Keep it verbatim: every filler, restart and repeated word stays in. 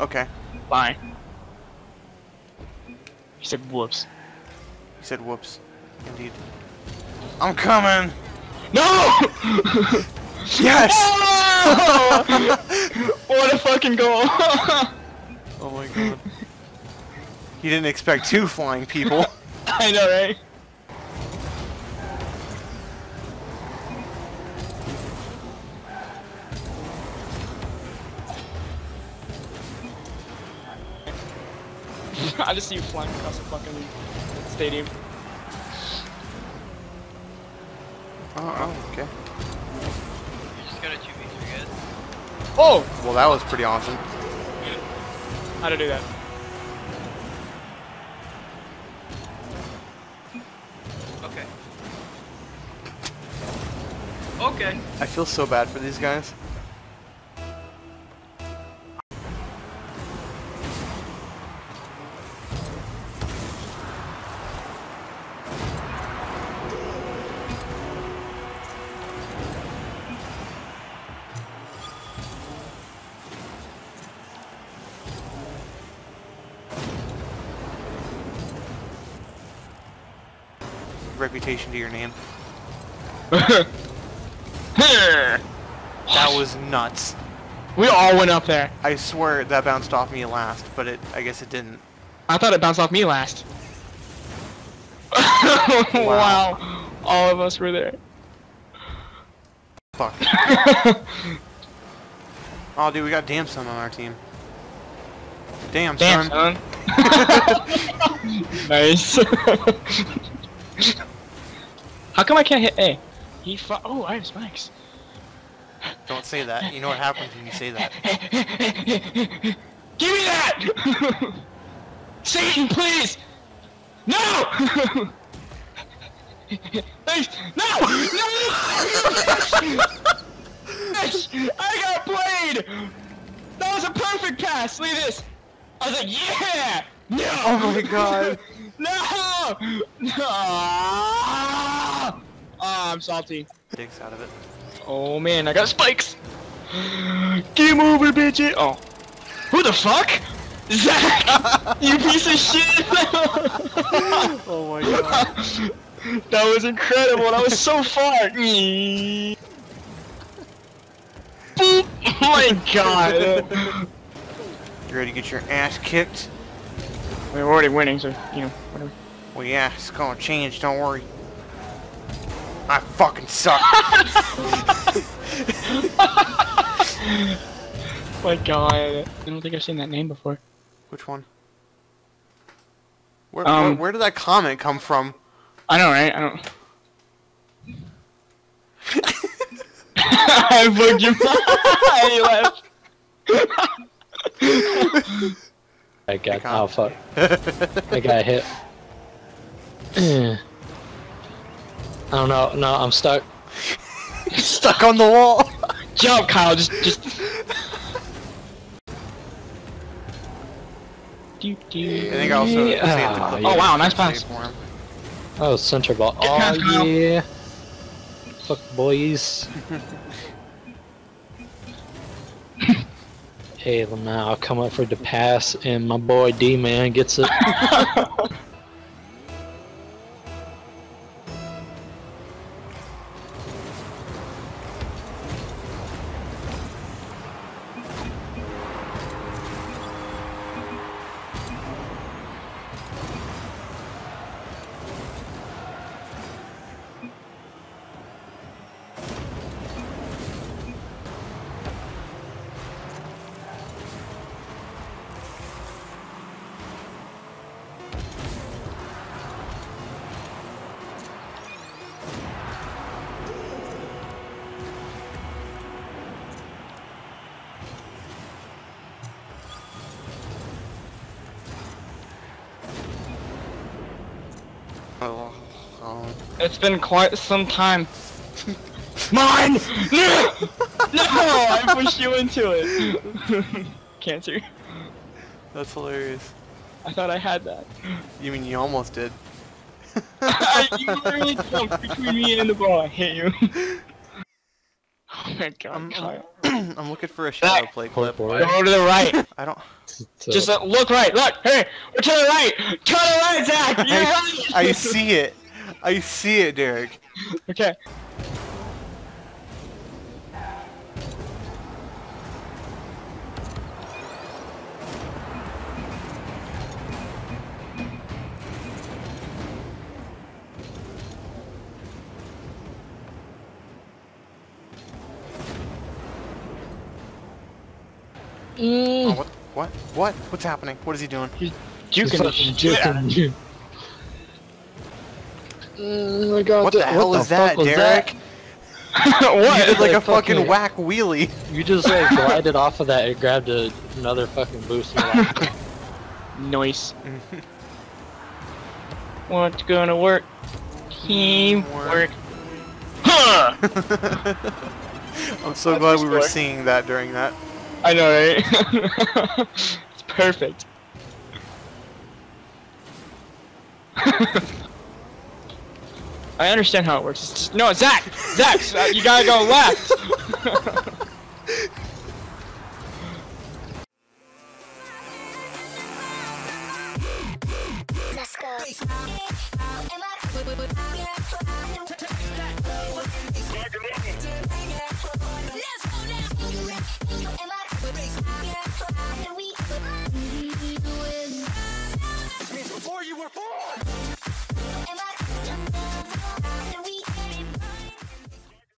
Okay. Bye. You said whoops. You said whoops. Indeed. I'm coming! No! Yes! No! What a fucking goal! Oh my god. You didn't expect two flying people. I know, right? I just see you flying across the fucking stadium. Oh, oh okay. You just got a two v three, guys. Oh! Well, that was pretty awesome. How'd I do that? Okay. Okay. I feel so bad for these guys. Reputation to your name. That was nuts. We all went up there. I swear that bounced off me last, but it I guess it didn't. I thought it bounced off me last. Wow. Wow. All of us were there. Fuck. Oh dude, we got Damn Son on our team. Damn, Damn Son. Son. Nice. How come I can't hit A? He fu- Oh, I have spikes. Don't say that. You know what happens when you say that. Give me that! Satan, please! No! No! No! I got played! That was a perfect pass! Look at this! I was like, yeah! No! Oh my god! No! No! Ah, I'm salty. Dick's out of it. Oh man, I got spikes! Game over, bitch! Oh. Who the fuck? Zach! You piece of shit! Oh my god. That was incredible, that was so far! Boop! Oh my god! You ready to get your ass kicked? We're already winning, so, you know, whatever. Well, yeah, it's gonna change, don't worry. I fucking suck. My god. I don't think I've seen that name before. Which one? Where, um, where, where did that comment come from? I know, right? I don't... I booked you. He left. I got oh fuck. I got hit. I don't know, no, I'm stuck. Stuck on the wall. Jump, Kyle, just just do, do. I think I also oh, yeah. Oh wow, nice pass. Oh, center ball. Get oh past, yeah. Fuck boys. Hey, now I'll come up for the pass, and my boy D-Man gets it. It's been quite some time. Mine! No! No! I pushed you into it. Cancer. That's hilarious. I thought I had that. You mean you almost did? You literally jumped between me and the ball. I hit you. Oh my god. Um, I'm looking for a shadow play clip. Right. Go to the right. I don't. So... Just uh, look right. Look. Hey, to the right. To the right, Zach. You're I, right. I see it. I see it, Derek. Okay. Oh, what, what? What? What's happening? What is he doing? He's juking us. Yeah. Oh my God, what the, the hell what is the that, Derek? That? What? You did like, like a fucking, fucking whack wheelie. You just like glided off of that and grabbed a, another fucking boost. Nice. What's gonna work? Teamwork. Huh! I'm so glad we were seeing that during that. I know, right? It's perfect. I understand how it works. It's just, no, Zach! Zach! You gotta go left! Let's go.